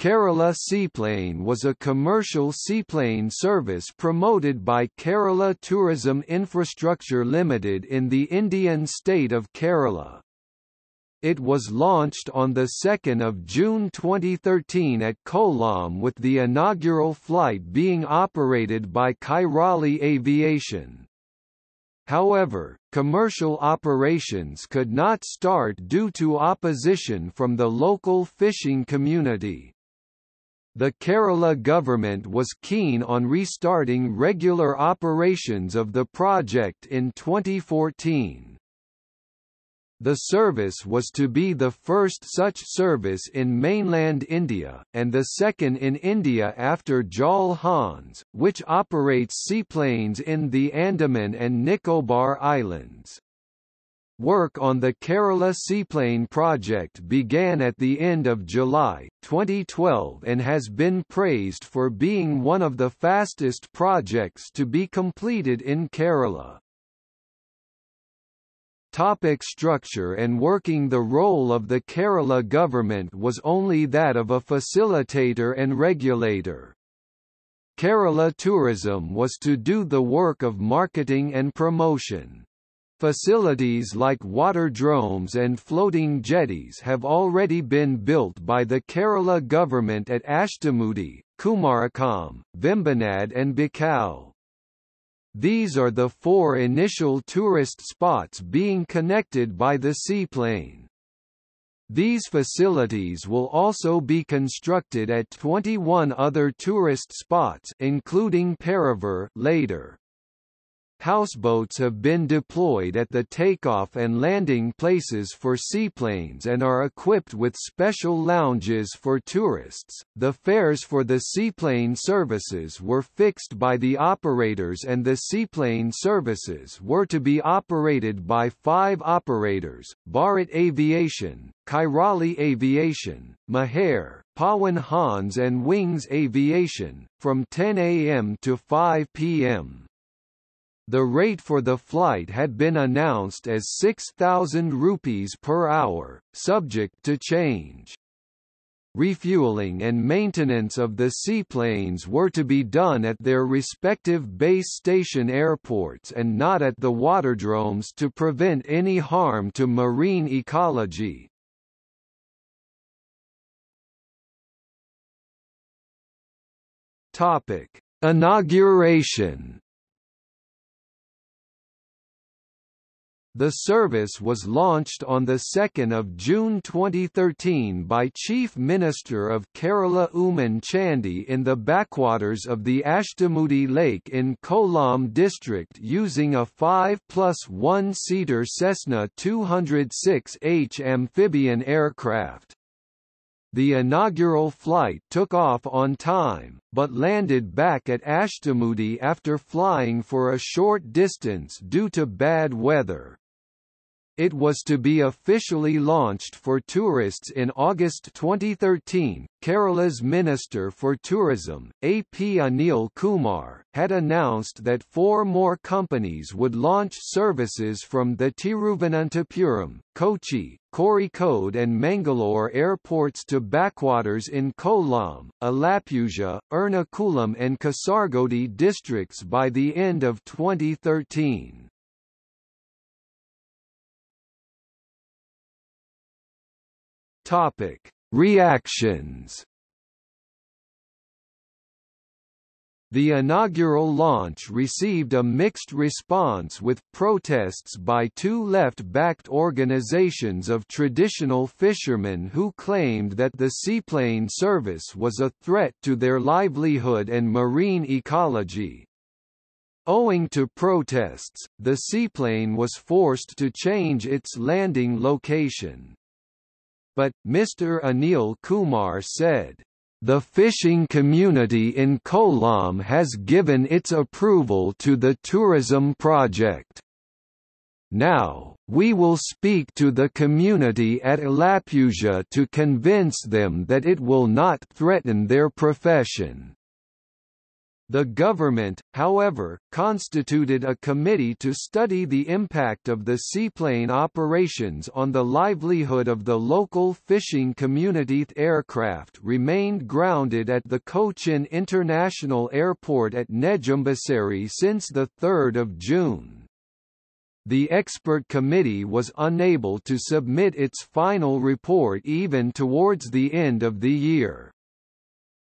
Kerala Seaplane was a commercial seaplane service promoted by Kerala Tourism Infrastructure Limited in the Indian state of Kerala. It was launched on 2 June 2013 at Kollam, with the inaugural flight being operated by Kairali Aviation. However, commercial operations could not start due to opposition from the local fishing community. The Kerala government was keen on restarting regular operations of the project in 2014. The service was to be the first such service in mainland India, and the second in India after Jal Hans, which operates seaplanes in the Andaman and Nicobar Islands. Work on the Kerala Seaplane project began at the end of July 2012 and has been praised for being one of the fastest projects to be completed in Kerala. Topic structure and working. The role of the Kerala government was only that of a facilitator and regulator. Kerala Tourism was to do the work of marketing and promotion. Facilities like waterdromes and floating jetties have already been built by the Kerala government at Ashtamudi, Kumarakom, Vembanad and Bekal. These are the four initial tourist spots being connected by the seaplane. These facilities will also be constructed at 21 other tourist spots, including Paravur, later. Houseboats have been deployed at the takeoff and landing places for seaplanes and are equipped with special lounges for tourists. The fares for the seaplane services were fixed by the operators, and the seaplane services were to be operated by 5 operators: Bharat Aviation, Kairali Aviation, Meher, Pawan Hans, and Wings Aviation, from 10 a.m. to 5 p.m. The rate for the flight had been announced as 6,000 rupees per hour, subject to change. Refueling and maintenance of the seaplanes were to be done at their respective base station airports and not at the waterdromes to prevent any harm to marine ecology. Topic: Inauguration. The service was launched on 2 June 2013 by Chief Minister of Kerala Oommen Chandy in the backwaters of the Ashtamudi Lake in Kollam district, using a 5+1-seater Cessna 206H amphibian aircraft. The inaugural flight took off on time, but landed back at Ashtamudi after flying for a short distance due to bad weather. It was to be officially launched for tourists in August 2013. Kerala's Minister for Tourism, A.P. Anil Kumar, had announced that 4 more companies would launch services from the Thiruvananthapuram, Kochi, Kozhikode and Mangalore airports to backwaters in Kollam, Alappuzha, Ernakulam and Kasargodi districts by the end of 2013. Topic: Reactions. The inaugural launch received a mixed response, with protests by 2 left-backed organizations of traditional fishermen who claimed that the seaplane service was a threat to their livelihood and marine ecology. Owing to protests, the seaplane was forced to change its landing location. But, Mr. Anil Kumar said, "The fishing community in Kollam has given its approval to the tourism project. Now, we will speak to the community at Alappuzha to convince them that it will not threaten their profession." The government, however, constituted a committee to study the impact of the seaplane operations on the livelihood of the local fishing community. Aircraft remained grounded at the Cochin International Airport at Nedumbassery since 3 June. The expert committee was unable to submit its final report even towards the end of the year.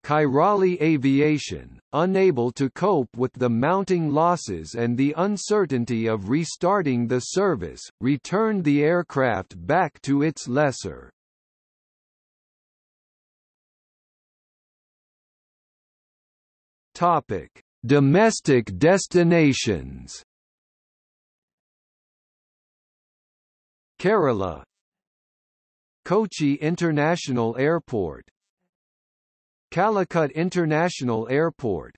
Kairali Aviation, unable to cope with the mounting losses and the uncertainty of restarting the service, returned the aircraft back to its lessor. Topic: Domestic destinations. Kerala, Kochi International Airport, Calicut International Airport,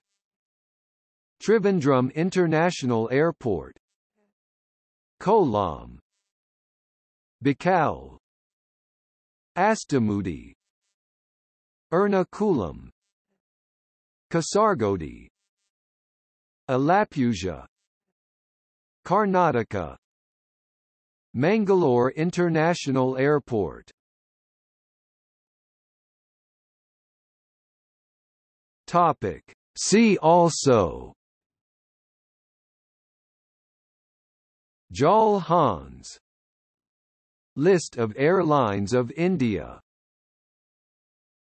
Trivandrum International Airport, Kollam, Bekal, Ashtamudi, Ernakulam, Kasargodi, Alappuzha, Karnataka, Mangalore International Airport. Topic: See also: Jal Hans, List of airlines of India.